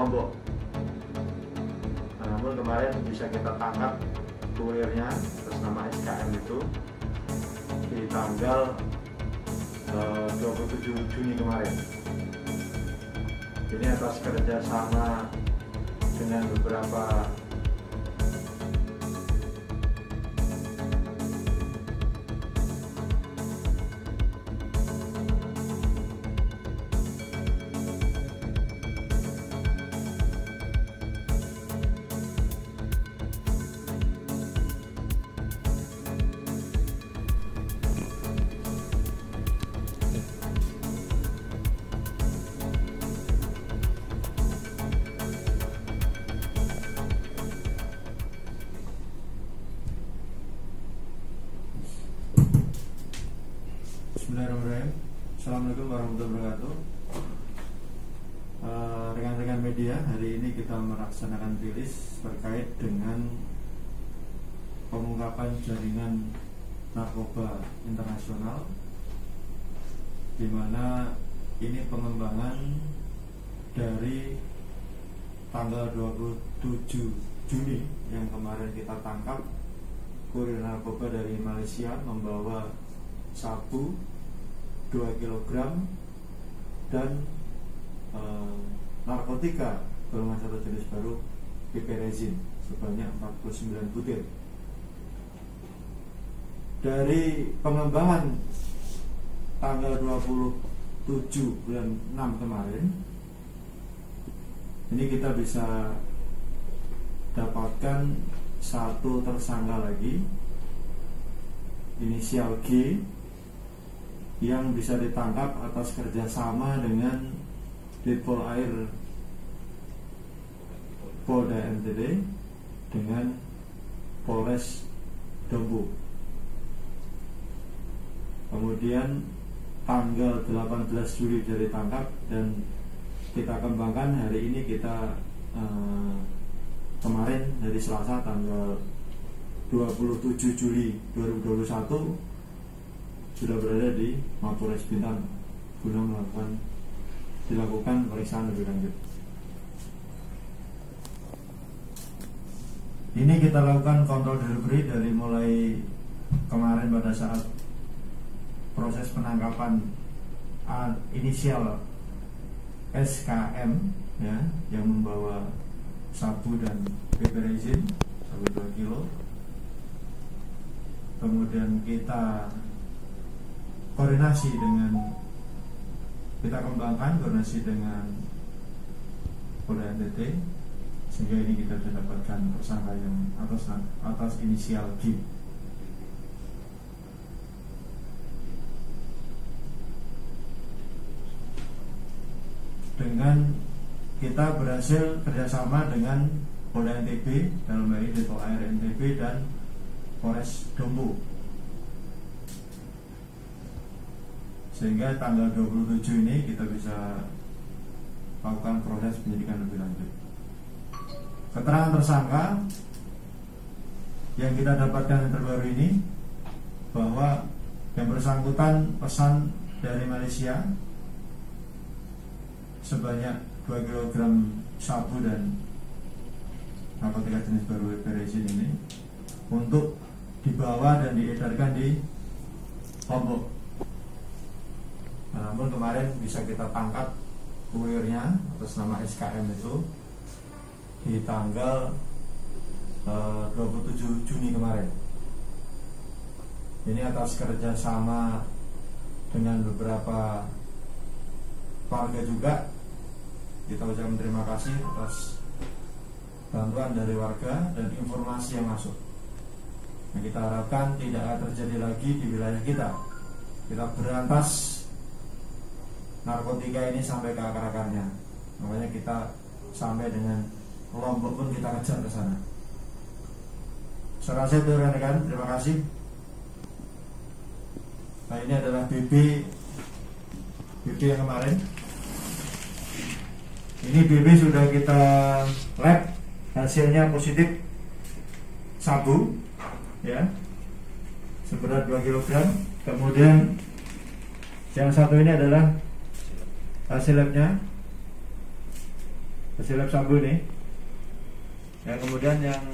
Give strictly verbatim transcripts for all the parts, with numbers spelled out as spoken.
Lombok. Namun kemarin bisa kita tangkap kurirnya bersama S K M itu di tanggal uh, dua puluh tujuh Juni kemarin. Ini atas kerjasama dengan beberapa Bismillahirrahmanirrahim. Assalamualaikum warahmatullahi wabarakatuh. Rekan-rekan uh, media, hari ini kita melaksanakan rilis terkait dengan pengungkapan jaringan narkoba internasional, di mana ini pengembangan dari tanggal dua puluh tujuh Juni yang kemarin kita tangkap kurir narkoba dari Malaysia membawa sabu dua kilogram dan e, narkotika golongan satu jenis baru piperazin sebanyak empat puluh sembilan butir. Dari pengembangan tanggal dua puluh tujuh bulan enam kemarin, ini kita bisa dapatkan satu tersangka lagi, inisial G, yang bisa ditangkap atas kerjasama dengan Ditpolair Polda N T T dengan Polres Dompu. Kemudian tanggal delapan belas Juli dari tangkap dan kita kembangkan hari ini, kita eh, kemarin dari Selasa tanggal dua puluh tujuh Juli dua ribu dua puluh satu sudah berada di Mapores Pintar guna melakukan dilakukan pemeriksaan lebih lanjut. Ini kita lakukan kontrol delivery dari mulai kemarin pada saat proses penangkapan inisial S K M ya, yang membawa sabu dan piperazin satu koma dua kilo. Kemudian kita koordinasi dengan kita kembangkan koordinasi dengan Polda N T T sehingga ini kita sudah dapatkan tersangka yang atas atas inisial G. Dengan kita berhasil kerjasama dengan Polda N T B dalam hal ini Ditpolair N T B dan Polres Dompu, sehingga tanggal dua puluh tujuh ini kita bisa lakukan proses penyidikan lebih lanjut. Keterangan tersangka yang kita dapatkan yang terbaru ini bahwa yang bersangkutan pesan dari Malaysia sebanyak dua kilogram sabu dan narkotika jenis baru piperazin ini untuk dibawa dan diedarkan di Lombok. Namun kemarin bisa kita tangkap kurirnya atas nama S K M itu di tanggal uh, dua puluh tujuh Juni kemarin. Ini atas kerjasama dengan beberapa warga juga. Kita ucapkan terima kasih atas bantuan dari warga dan informasi yang masuk. Nah, kita harapkan tidak terjadi lagi di wilayah kita. Kita berantas narkotika ini sampai ke akar-akarnya. Makanya kita sampai dengan Lombok pun kita kejar ke sana. Saya rasa itu rekan-rekan, terima kasih. Nah, ini adalah B B B B yang kemarin. Ini B B sudah kita lab, hasilnya positif sabu ya, seberat dua kilogram. Kemudian yang satu ini adalah hasil labnya pesilap Sabu nih. Dan kemudian yang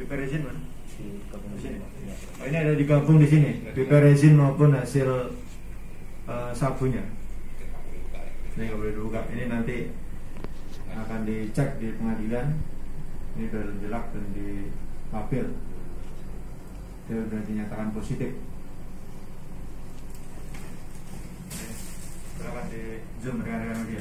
pipa resin mana? Di kampung sini. Oh, ini ada di kampung di sini. Pipa resin maupun hasil uh, sabunya. Ini nggak boleh dibuka. Ini nanti akan dicek di pengadilan. Ini sudah jelak dan di lapil. Dia sudah dinyatakan positif. Silahkan di zoom rekan-rekan media.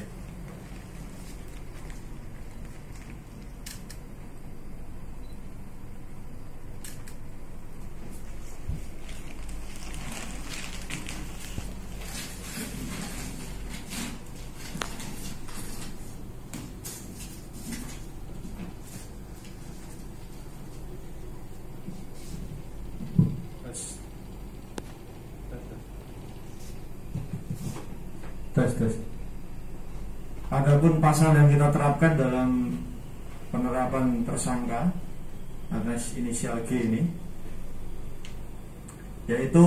Adapun pasal yang kita terapkan dalam penerapan tersangka atas inisial G ini, yaitu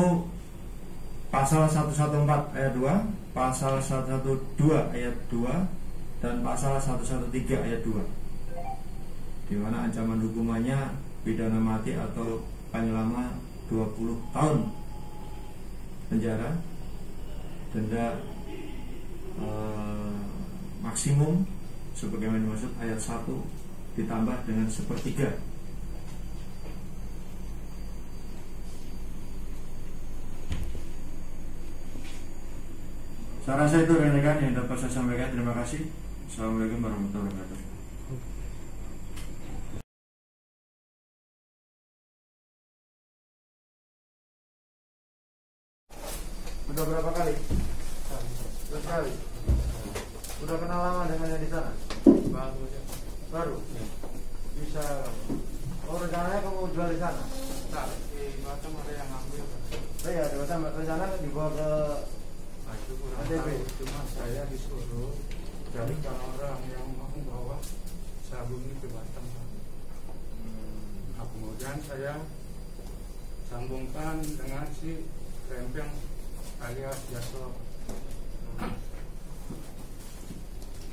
pasal seratus empat belas ayat dua, pasal seratus dua belas ayat dua, dan pasal seratus tiga belas ayat dua, di mana ancaman hukumannya pidana mati atau paling lama dua puluh tahun penjara, denda eh, maksimum sebagaimana dimaksud ayat satu ditambah dengan sepertiga. Saya rasa itu rekan-rekan yang dapat saya sampaikan. Terima kasih. Assalamualaikum warahmatullahi wabarakatuh. Sudah berapa kali? Sekali. Udah kenal lama dengan yang di sana? Baru. Baru? Ya. Bisa. Oh, rencananya kamu jual di sana? Enggak, di Batam ada yang ngambil. Oh iya, di Batam rencana dibawa ke N T B? Cuma saya disuruh cari orang yang mau bawa sabu ini ke Batam. Nah, kemudian saya sambungkan dengan si Rempeng alias Jaso.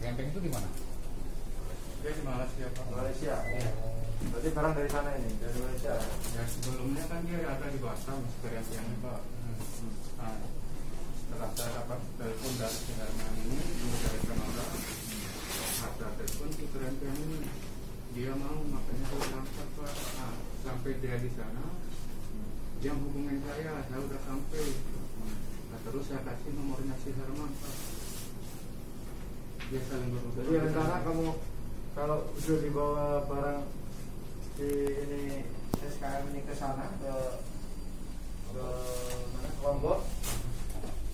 Rempeng itu di mana? Dia di Malaysia, Pak. Malaysia. Ya. Berarti barang dari sana ini, dari Malaysia. Ya, sebelumnya kan dia ada di Batam, experience-nya, Pak. Hmm. Nah, setelah saya dapat telepon dari kendaraan ini, juga dari Kanada, ada telepon si Rempeng ini, dia mau, makanya saya berangkat, Pak. Nah, sampai dia di sana, dia hubungin saya, saya udah sampai. Nah, terus saya kasih nomornya si Herman, Pak. Jadi rencana kamu kalau sudah dibawa barang di ini S K M ini ke sana ke ke mana Lombok,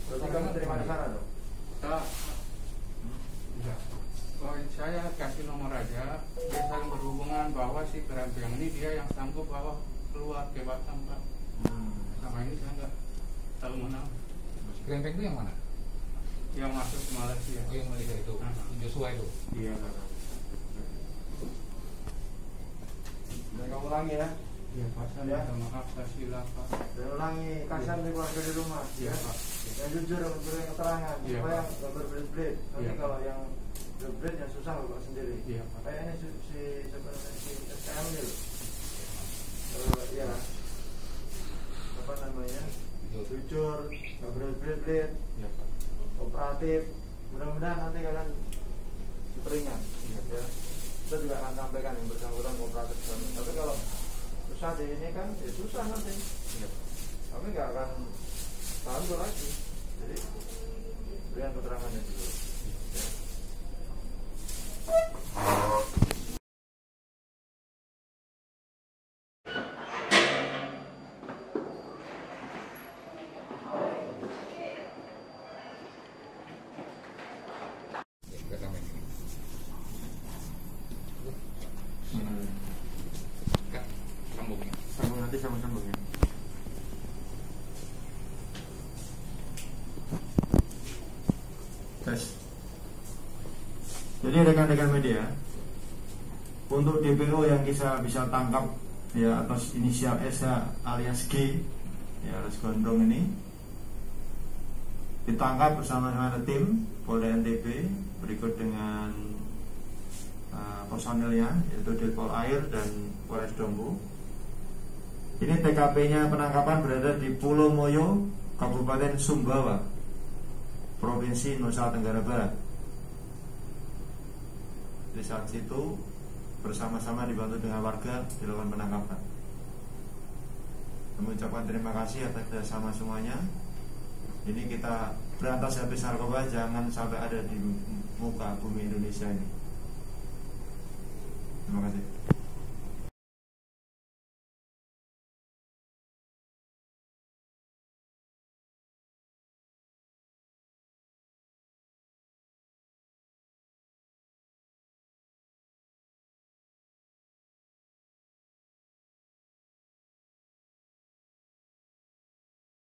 berarti kamu terima di sana dong? Tak, tidak. Oh, saya kasih nomor aja. Dia saling berhubungan bahwa si kerempiang ini dia yang sanggup bawa keluar ke Batam, Pak. Hmm. Sama ini saya nggak tahu mana. Kerempiang itu yang mana? Yang masuk ke Malaysia. Oh, yang Malaysia itu, Joshua itu. Iya, Pak. Jangan kamu ulangi ya. Iya, Pak. Saya maaf, saya silap, Pak. Saya ulangi, kasihan di keluarga di rumah. Iya, Pak. Yang jujur, yang memberi keterangan. Iya, Pak. Yang gak berbelit-belit. Tapi kalau yang berbelit, yang susah bapak sendiri. Iya, Pak. Kayaknya si S K M ini loh. Iya. Apa namanya? Jujur, gak berbelit-belit. Iya, Pak. Operatif, mudah-mudahan nanti kalian diperingan ya. Kita juga akan sampaikan yang bersangkutan kooperatif, tapi kalau susah di ini kan ya susah nanti ya. Kami nggak akan bantu lagi, jadi berikan keterangannya dulu ya. Jadi rekan-rekan media, untuk D P O yang kita bisa tangkap ya atas inisial S H alias G ya alias Gondrong ini ditangkap bersama-sama tim Polda N T B berikut dengan personilnya, yaitu Ditpolair dan Polres Dompu. Ini T K P-nya penangkapan berada di Pulau Moyo, Kabupaten Sumbawa, Provinsi Nusa Tenggara Barat. Di saat situ bersama-sama dibantu dengan warga dilakukan penangkapan. Kami ucapkan terima kasih atas kerjasama semuanya. Ini kita berantas habis narkoba, jangan sampai ada di muka bumi Indonesia ini. Terima kasih.